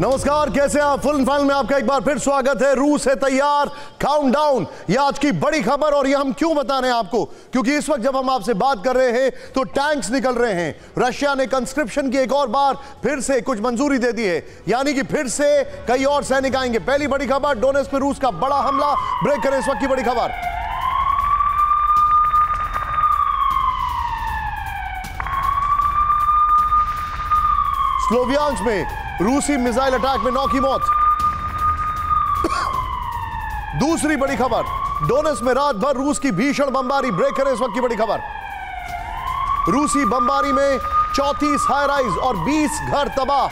नमस्कार, कैसे आप? फुल फाइल में आपका एक बार फिर स्वागत है। रूस है तैयार, काउंटडाउन, ये आज की बड़ी खबर। और ये हम क्यों बता रहे हैं आपको? क्योंकि इस वक्त जब हम आपसे बात कर रहे हैं तो टैंक्स निकल रहे हैं। रशिया ने कंस्क्रिप्शन की एक और बार फिर से कुछ मंजूरी दे दी है, यानी कि फिर से कई और सैनिक आएंगे। पहली बड़ी खबर, डोनेट्स्क पर रूस का बड़ा हमला। ब्रेक करें इस वक्त की बड़ी खबर। स्लोवियांस्क में रूसी मिसाइल अटैक में 9 की मौत। दूसरी बड़ी खबर, डोनेट्स्क में रात भर रूस की भीषण बमबारी। ब्रेक करें इस वक्त की बड़ी खबर। रूसी बमबारी में 34 हाई राइज और 20 घर तबाह,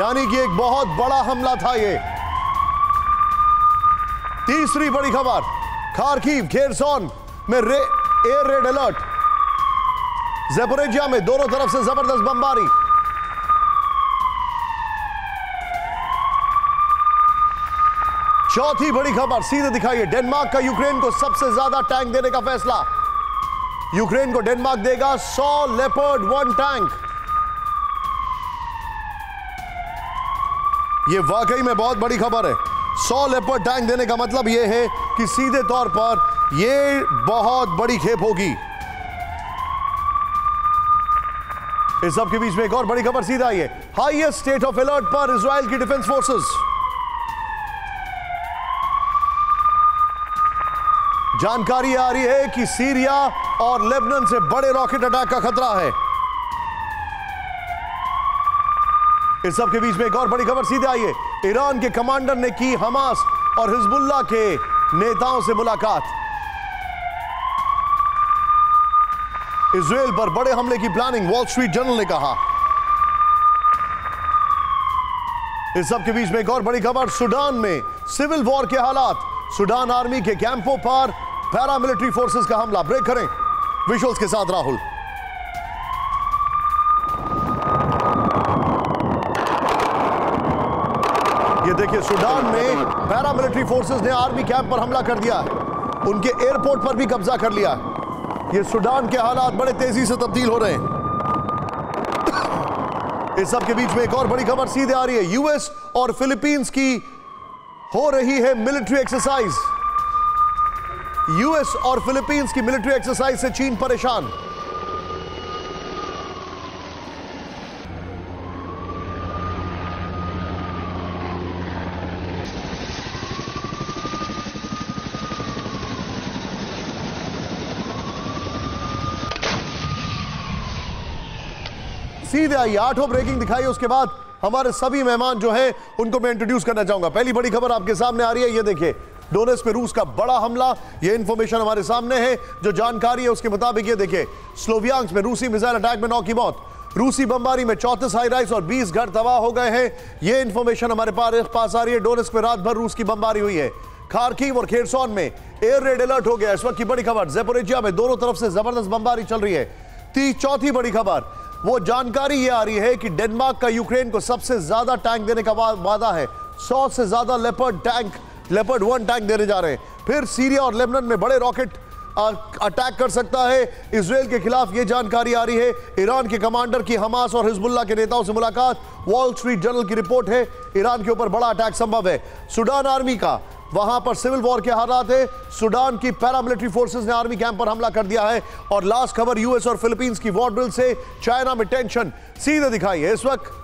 यानी कि एक बहुत बड़ा हमला था ये। तीसरी बड़ी खबर, खार्किव, खेरसोन में एयर रेड अलर्ट। ज़पोरिज़्हिया में दोनों तरफ से जबरदस्त बमबारी। चौथी बड़ी खबर, सीधे दिखाइए, डेनमार्क का यूक्रेन को सबसे ज्यादा टैंक देने का फैसला। यूक्रेन को डेनमार्क देगा 100 लेपर्ड 1 टैंक। यह वाकई में बहुत बड़ी खबर है। 100 लेपर्ड टैंक देने का मतलब यह है कि सीधे तौर पर यह बहुत बड़ी खेप होगी। इस सब के बीच में एक और बड़ी खबर सीधा आई है। हाईएस्ट स्टेट ऑफ अलर्ट पर इजरायल की डिफेंस फोर्सेस। जानकारी आ रही है कि सीरिया और लेबनान से बड़े रॉकेट अटैक का खतरा है। इस सब के बीच में एक और बड़ी खबर सीधा आई है। ईरान के कमांडर ने की हमास और हिजबुल्लाह के नेताओं से मुलाकात। इजरायल पर बड़े हमले की प्लानिंग, वॉल स्ट्रीट जर्नल ने कहा। इस सब के बीच में एक और बड़ी खबर, सूडान में सिविल वॉर के हालात। सूडान आर्मी के कैंपों पर पैरामिलिट्री फोर्सेस का हमला। ब्रेक करें विजुअल्स के साथ राहुल। ये देखिए, सूडान में पैरामिलिट्री फोर्सेस ने आर्मी कैंप पर हमला कर दिया है, उनके एयरपोर्ट पर भी कब्जा कर लिया है। ये सूडान के हालात बड़े तेजी से तब्दील हो रहे हैं। इस सब के बीच में एक और बड़ी खबर सीधे आ रही है। यूएस और फिलीपींस की हो रही है मिलिट्री एक्सरसाइज। यूएस और फिलीपींस की मिलिट्री एक्सरसाइज से चीन परेशान। सीधे आई आठों ब्रेकिंग दिखाई, उसके बाद हमारे सभी मेहमान जो हैं उनको मैं इंट्रोड्यूस करना चाहूंगा। पहली बड़ी खबर आपके सामने आ रही है, ये देखिए, डोनेट्स्क पे रूस का बड़ा हमला। ये इंफॉर्मेशन हमारे सामने है, जो जानकारी है उसके मुताबिक ये देखिए, स्लोवियांस्क में रूसी मिसाइल अटैक में 9 की मौत। रूसी बमबारी में 34 हाई राइज और 20 घर तबाह हो गए हैं। ये इंफॉर्मेशन हमारे पास आ रही है। डोनेट्स्क में रात भर रूस की बमबारी हुई है। खार्किव और खेरसोन में एयर रेड अलर्ट हो गया। इस वक्त की बड़ी खबर, ज़पोरिज़्हिया में दोनों तरफ से जबरदस्त बमबारी चल रही है। चौथी बड़ी खबर, वो जानकारी ये आ रही है कि डेनमार्क का यूक्रेन को सबसे ज्यादा टैंक देने का वादा है। 100 से ज्यादा लेपर्ड 1 टैंक देने जा रहे हैं। फिर सीरिया और लेबनान में बड़े रॉकेट अटैक कर सकता है। इसराइल के खिलाफ ये जानकारी आ रही है। ईरान के कमांडर की हमास और हिजबुल्लाह के नेताओं से मुलाकात, वॉल स्ट्रीट जर्नल की रिपोर्ट है। ईरान के ऊपर बड़ा अटैक संभव है। सूडान आर्मी का वहां पर सिविल वॉर के हालात है। सूडान की पैरामिलिट्री फोर्सेस ने आर्मी कैंप पर हमला कर दिया है। और लास्ट खबर, यूएस और फिलीपींस की वॉर ड्रिल से चाइना में टेंशन। सीधे दिखाइए इस वक्त